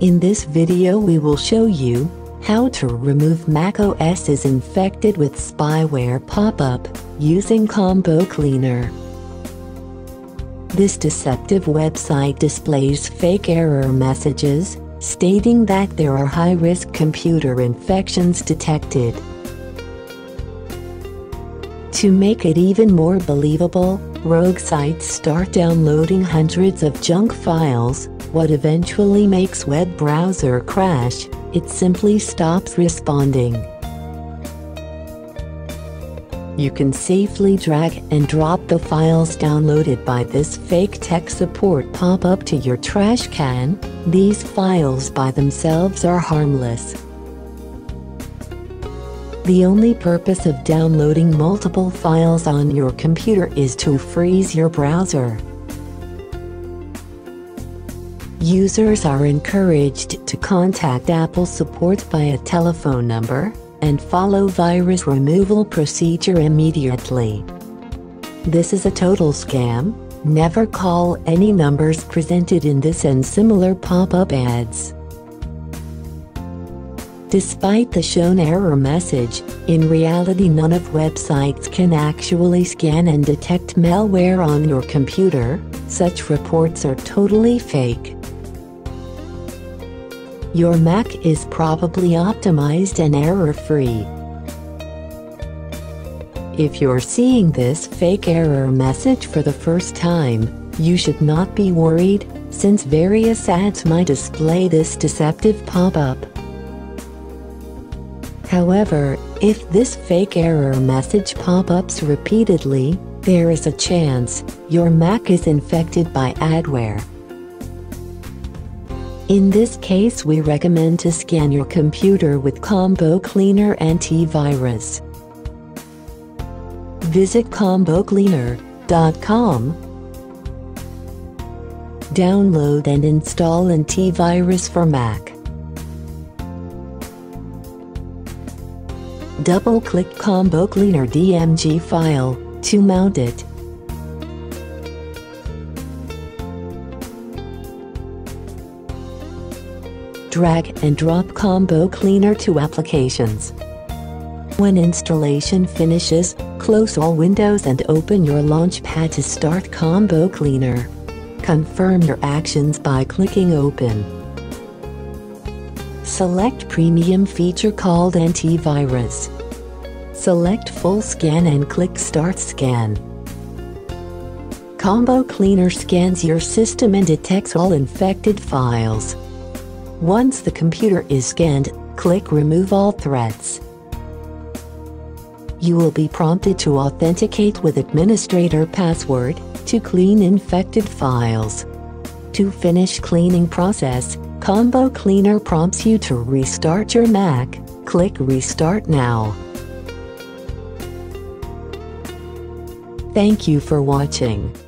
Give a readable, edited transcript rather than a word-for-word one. In this video we will show you how to remove MAC OS is infected with spyware pop-up using Combo Cleaner. This deceptive website displays fake error messages stating that there are high-risk computer infections detected. To make it even more believable, rogue sites start downloading hundreds of junk files. What eventually makes web browser crash, it simply stops responding. You can safely drag and drop the files downloaded by this fake tech support pop-up to your trash can. These files by themselves are harmless. The only purpose of downloading multiple files on your computer is to freeze your browser. Users are encouraged to contact Apple support via telephone number and follow virus removal procedure immediately. This is a total scam. Never call any numbers presented in this and similar pop-up ads. Despite the shown error message, in reality none of websites can actually scan and detect malware on your computer. Such reports are totally fake. Your Mac is probably optimized and error-free. If you're seeing this fake error message for the first time, you should not be worried, since various ads might display this deceptive pop-up. However, if this fake error message pop-ups repeatedly, there is a chance your Mac is infected by adware. In this case we recommend to scan your computer with Combo Cleaner Antivirus. Visit combocleaner.com. Download and install antivirus for Mac. Double-click Combo Cleaner DMG file to mount it. Drag and drop Combo Cleaner to applications. When installation finishes, close all windows and open your launchpad to start Combo Cleaner. Confirm your actions by clicking open. Select premium feature called antivirus. Select full scan and click start scan. Combo Cleaner scans your system and detects all infected files. Once the computer is scanned, click Remove All Threats. You will be prompted to authenticate with administrator password to clean infected files. To finish cleaning process, Combo Cleaner prompts you to restart your Mac. Click Restart Now. Thank you for watching.